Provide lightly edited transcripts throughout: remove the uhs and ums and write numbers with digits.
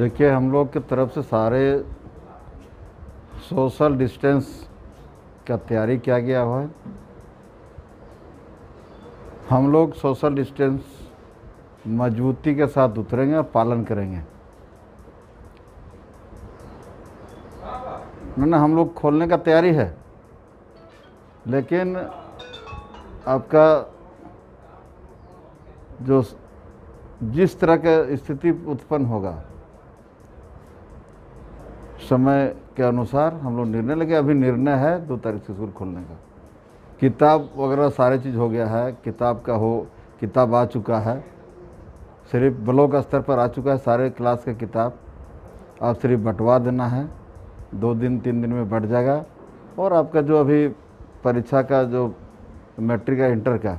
देखिए हम लोग की तरफ से सारे सोशल डिस्टेंस का तैयारी किया गया हुआ है। हम लोग सोशल डिस्टेंस मजबूती के साथ उतरेंगे और पालन करेंगे। ना हम लोग खोलने का तैयारी है, लेकिन आपका जो जिस तरह की स्थिति उत्पन्न होगा समय के अनुसार हम लोग निर्णय लेंगे। अभी निर्णय है 2 तारीख से स्कूल खोलने का। किताब वगैरह सारे चीज़ हो गया है, किताब आ चुका है, सिर्फ ब्लॉक स्तर पर आ चुका है सारे क्लास का किताब। आप सिर्फ बंटवा देना है, 2 दिन 3 दिन में बढ़ जाएगा। और आपका जो अभी परीक्षा का जो मैट्रिक है इंटर का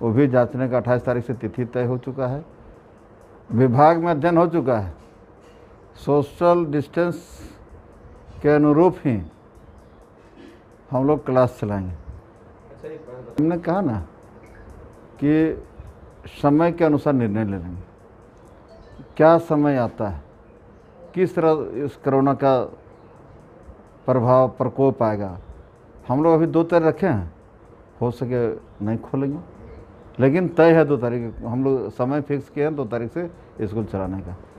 वो भी जांचने का 28 तारीख से तिथि तय हो चुका है, विभाग में अध्ययन हो चुका है। सोशल डिस्टेंस के अनुरूप ही हम लोग क्लास चलाएंगे। हमने कहा ना कि समय के अनुसार निर्णय ले लेंगे, क्या समय आता है, किस तरह इस कोरोना का प्रभाव प्रकोप आएगा। हम लोग अभी 2 तारीख रखे हैं, हो सके नहीं खोलेंगे, लेकिन तय है 2 तारीख। हम लोग समय फिक्स किए हैं 2 तारीख से स्कूल चलाने का।